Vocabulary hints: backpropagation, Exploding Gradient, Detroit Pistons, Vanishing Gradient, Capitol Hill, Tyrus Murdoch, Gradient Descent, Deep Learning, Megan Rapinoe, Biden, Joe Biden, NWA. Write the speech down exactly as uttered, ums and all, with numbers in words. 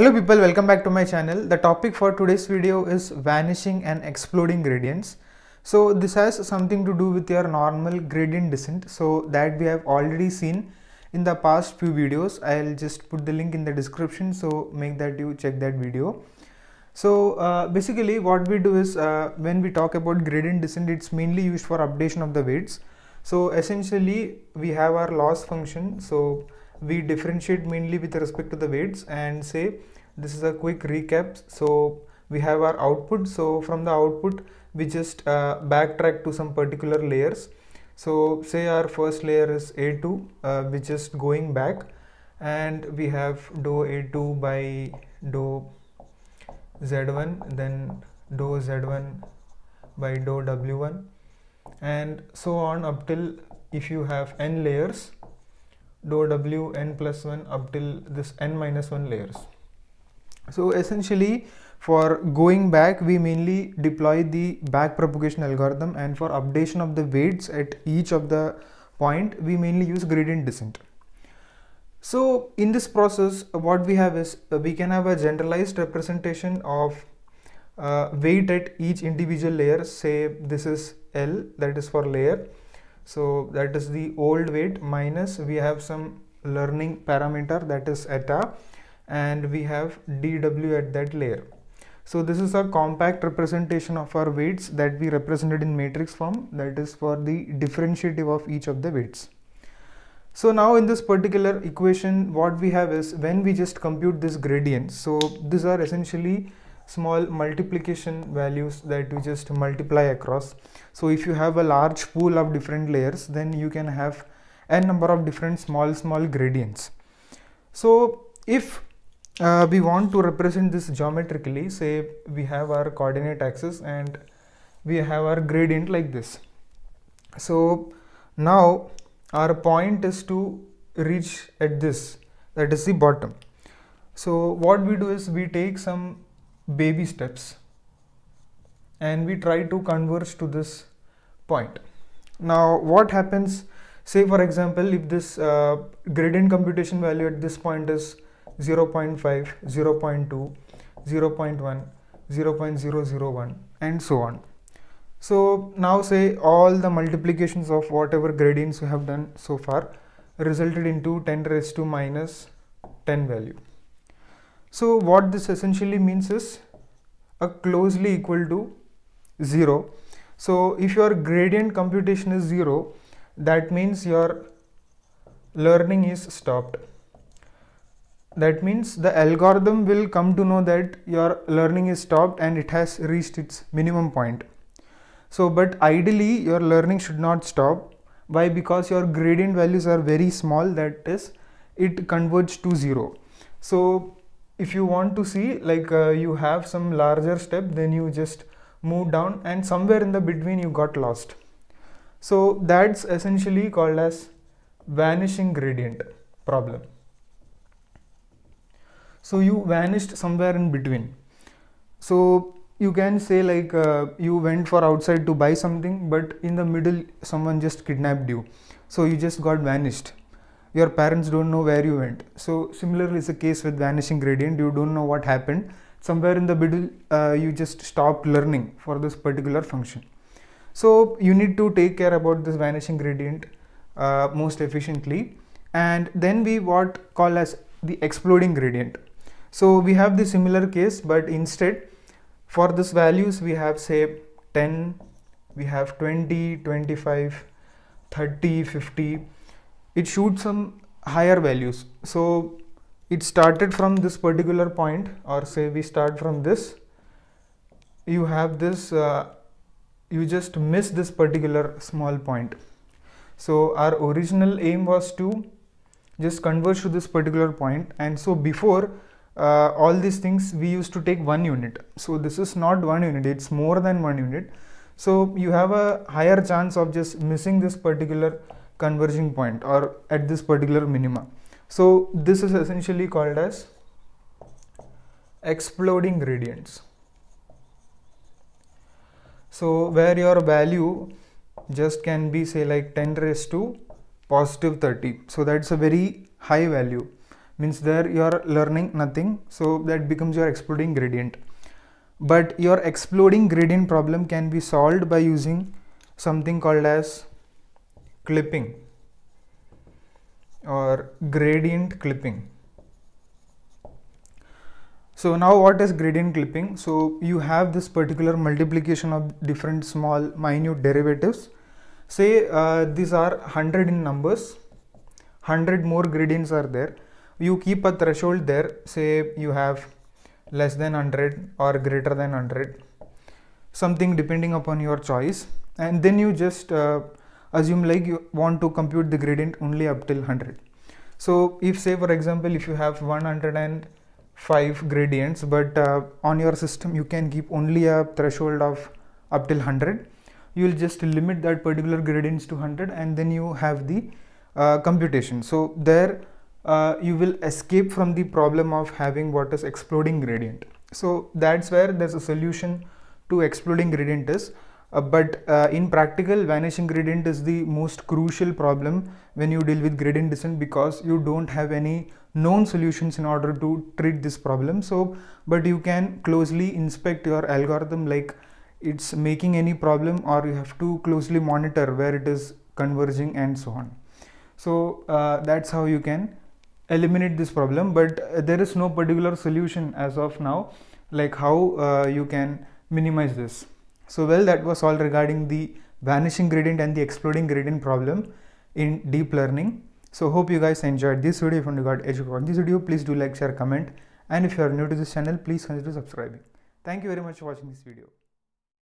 Hello people, welcome back to my channel. The topic for today's video is vanishing and exploding gradients. So this has something to do with your normal gradient descent, so that we have already seen in the past few videos. I'll just put the link in the description, so make that you check that video. So uh, basically what we do is uh, when we talk about gradient descent, it's mainly used for updation of the weights. So essentially we have our loss function, so we differentiate mainly with respect to the weights and say this is a quick recap. So we have our output, so from the output we just uh, backtrack to some particular layers. So say our first layer is A two, uh, we just going back and we have dou A two by dou Z one, then dou Z one by dou W one, and so on up till if you have n layers, dou w n plus one up till this n minus one layers. So essentially for going back we mainly deploy the backpropagation algorithm, and for updation of the weights at each of the point we mainly use gradient descent. So in this process what we have is uh, we can have a generalized representation of uh, weight at each individual layer. Say this is L, that is for layer. So that is the old weight, minus we have some learning parameter that is eta, and we have dw at that layer. So this is a compact representation of our weights that we represented in matrix form, that is for the differentiative of each of the weights. So now in this particular equation what we have is when we just compute this gradient, so these are essentially small multiplication values that you just multiply across. So if you have a large pool of different layers, then you can have n number of different small small gradients. So if uh, we want to represent this geometrically, say we have our coordinate axis and we have our gradient like this. So now our point is to reach at this, that is the bottom. So what we do is we take some baby steps and we try to converge to this point. Now what happens, say for example if this uh, gradient computation value at this point is zero point five, zero point two, zero point one, zero point zero zero one and so on. So now say all the multiplications of whatever gradients you have done so far resulted into ten raised to minus ten value. So what this essentially means is a closely equal to zero. So if your gradient computation is zero, that means your learning is stopped. That means the algorithm will come to know that your learning is stopped and it has reached its minimum point. So but ideally your learning should not stop. Why? Because your gradient values are very small, that is it converges to zero. So if you want to see like uh, you have some larger step, then you just move down and somewhere in the between you got lost. So that's essentially called as vanishing gradient problem. So you vanished somewhere in between. So you can say like uh, you went for outside to buy something, but in the middle someone just kidnapped you. So you just got vanished. Your parents don't know where you went. So similarly is the case with vanishing gradient, you don't know what happened. Somewhere in the middle uh, you just stopped learning for this particular function. So you need to take care about this vanishing gradient uh, most efficiently. And then we what call as the exploding gradient. So we have the similar case, but instead for this values we have say ten, we have twenty, twenty-five, thirty, fifty. It shoots some higher values. So it started from this particular point, or say we start from this. You have this, uh, you just miss this particular small point. So our original aim was to just converge to this particular point, and so before uh, all these things we used to take one unit. So this is not one unit, it's more than one unit. So you have a higher chance of just missing this particular converging point or at this particular minima. So this is essentially called as exploding gradients. So where your value just can be say like ten raised to positive thirty. So that's a very high value, means there you are learning nothing, so that becomes your exploding gradient. But your exploding gradient problem can be solved by using something called as clipping or gradient clipping. So now what is gradient clipping? So you have this particular multiplication of different small minute derivatives. Say uh, these are one hundred in numbers, one hundred more gradients are there. You keep a threshold there, say you have less than one hundred or greater than one hundred, something depending upon your choice, and then you just uh, assume like you want to compute the gradient only up till one hundred. So if say for example if you have one hundred five gradients, but uh, on your system you can keep only a threshold of up till one hundred, you will just limit that particular gradients to one hundred, and then you have the uh, computation. So there Uh, you will escape from the problem of having what is exploding gradient. So that's where there's a solution to exploding gradient is. Uh, but uh, in practical, vanishing gradient is the most crucial problem when you deal with gradient descent, because you don't have any known solutions in order to treat this problem. So, but you can closely inspect your algorithm like it's making any problem, or you have to closely monitor where it is converging and so on. So uh, that's how you can eliminate this problem, but uh, there is no particular solution as of now like how uh, you can minimize this. So well, that was all regarding the vanishing gradient and the exploding gradient problem in deep learning. So hope you guys enjoyed this video. If you got educated on this video, please do like, share, comment, and if you are new to this channel, please consider subscribing. Thank you very much for watching this video.